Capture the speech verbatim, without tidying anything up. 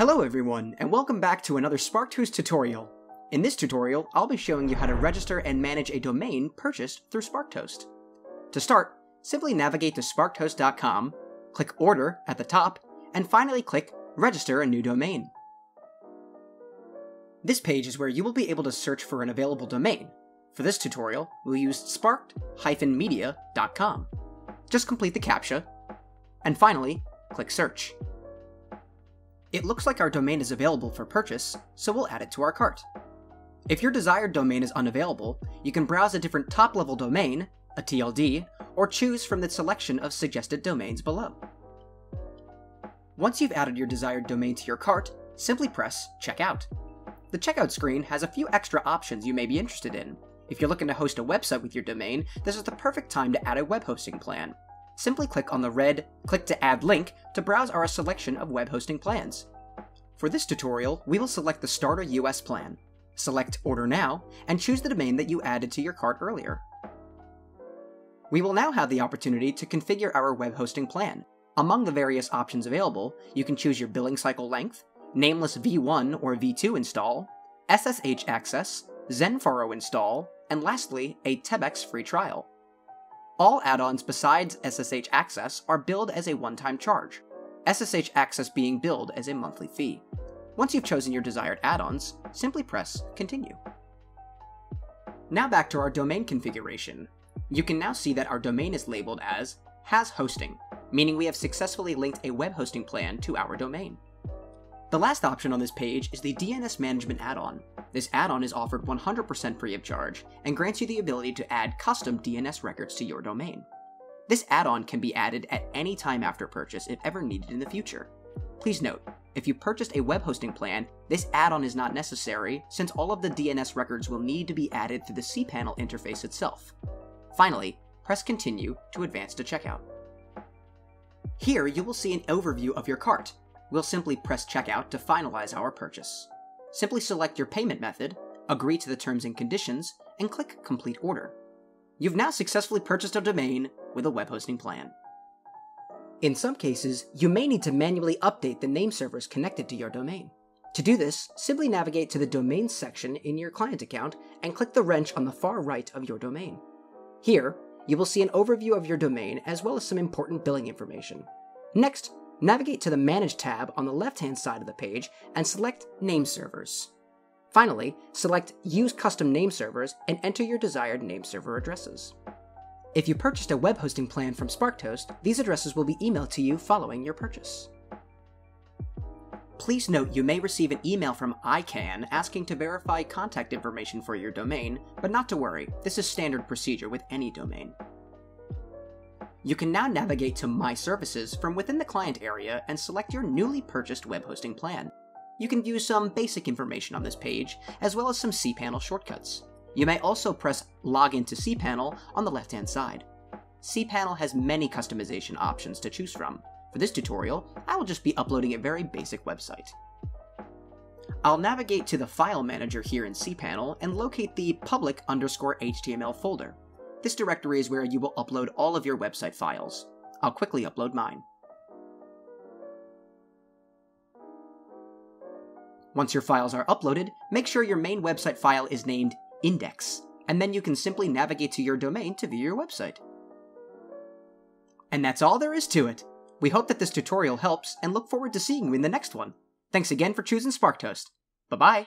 Hello everyone, and welcome back to another Sparked Host tutorial. In this tutorial, I'll be showing you how to register and manage a domain purchased through Sparked Host. To start, simply navigate to sparked host dot com, click Order at the top, and finally click Register a New Domain. This page is where you will be able to search for an available domain. For this tutorial, we'll use sparked dash media dot com. Just complete the CAPTCHA, and finally, click Search. It looks like our domain is available for purchase, so we'll add it to our cart. If your desired domain is unavailable, you can browse a different top-level domain, a T L D, or choose from the selection of suggested domains below. Once you've added your desired domain to your cart, simply press Checkout. The checkout screen has a few extra options you may be interested in. If you're looking to host a website with your domain, this is the perfect time to add a web hosting plan. Simply click on the red Click to Add link to browse our selection of web hosting plans. For this tutorial, we will select the Starter U S plan, select Order Now, and choose the domain that you added to your cart earlier. We will now have the opportunity to configure our web hosting plan. Among the various options available, you can choose your billing cycle length, nameless V one or V two install, S S H access, XenForo install, and lastly, a Tebex free trial. All add-ons besides S S H access are billed as a one-time charge, S S H access being billed as a monthly fee. Once you've chosen your desired add-ons, simply press Continue. Now back to our domain configuration. You can now see that our domain is labeled as Has Hosting, meaning we have successfully linked a web hosting plan to our domain. The last option on this page is the D N S Management add-on. This add-on is offered one hundred percent free of charge and grants you the ability to add custom D N S records to your domain. This add-on can be added at any time after purchase if ever needed in the future. Please note, if you purchased a web hosting plan, this add-on is not necessary since all of the D N S records will need to be added through the cPanel interface itself. Finally, press Continue to advance to checkout. Here you will see an overview of your cart. We'll simply press Checkout to finalize our purchase. Simply select your payment method, agree to the terms and conditions, and click Complete Order. You've now successfully purchased a domain with a web hosting plan. In some cases, you may need to manually update the name servers connected to your domain. To do this, simply navigate to the Domains section in your client account and click the wrench on the far right of your domain. Here, you will see an overview of your domain as well as some important billing information. Next, navigate to the Manage tab on the left-hand side of the page and select Name Servers. Finally, select Use Custom Name Servers and enter your desired name server addresses. If you purchased a web hosting plan from Sparked Host, these addresses will be emailed to you following your purchase. Please note you may receive an email from ICANN asking to verify contact information for your domain, but not to worry, this is standard procedure with any domain. You can now navigate to My Services from within the client area and select your newly purchased web hosting plan. You can view some basic information on this page, as well as some cPanel shortcuts. You may also press Login to cPanel on the left-hand side. cPanel has many customization options to choose from. For this tutorial, I will just be uploading a very basic website. I'll navigate to the File Manager here in cPanel and locate the public underscore H T M L folder. This directory is where you will upload all of your website files. I'll quickly upload mine. Once your files are uploaded, make sure your main website file is named Index, and then you can simply navigate to your domain to view your website. And that's all there is to it. We hope that this tutorial helps and look forward to seeing you in the next one. Thanks again for choosing Sparked Host. Bye-bye!